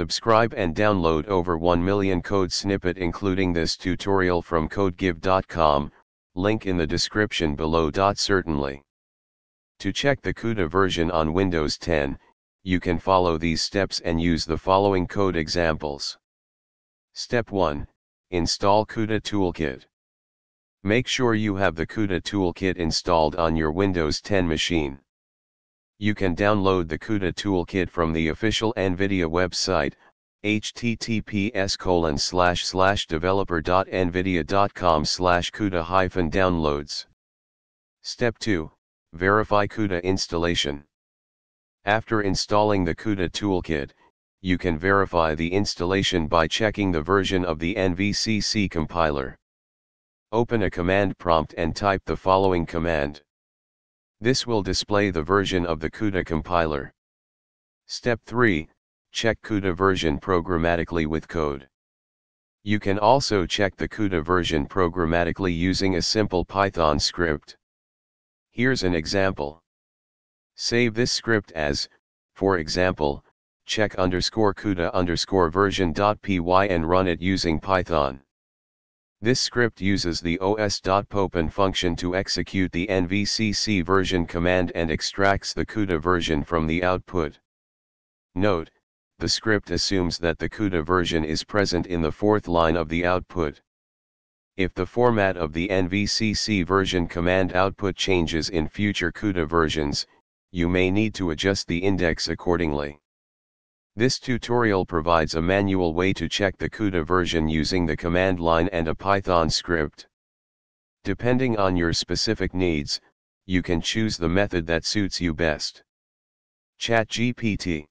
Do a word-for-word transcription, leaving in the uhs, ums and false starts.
Subscribe and download over one million code snippet including this tutorial from CodeGive dot com, link in the description below. Certainly. To check the CUDA version on Windows ten, you can follow these steps and use the following code examples. Step one. Install CUDA Toolkit. Make sure you have the CUDA Toolkit installed on your Windows ten machine. You can download the CUDA Toolkit from the official NVIDIA website, h t t p s colon slash slash developer dot nvidia dot com slash CUDA hyphen downloads. Step two. Verify CUDA installation. After installing the CUDA Toolkit, you can verify the installation by checking the version of the N V C C compiler. Open a command prompt and type the following command. This will display the version of the CUDA compiler. Step three. Check CUDA version programmatically with code. You can also check the CUDA version programmatically using a simple Python script. Here's an example. Save this script as, for example, check underscore CUDA underscore version dot py and run it using Python. This script uses the os.popen function to execute the N V C C version command and extracts the CUDA version from the output. Note, the script assumes that the CUDA version is present in the fourth line of the output. If the format of the N V C C version command output changes in future CUDA versions, you may need to adjust the index accordingly. This tutorial provides a manual way to check the CUDA version using the command line and a Python script. Depending on your specific needs, you can choose the method that suits you best. ChatGPT.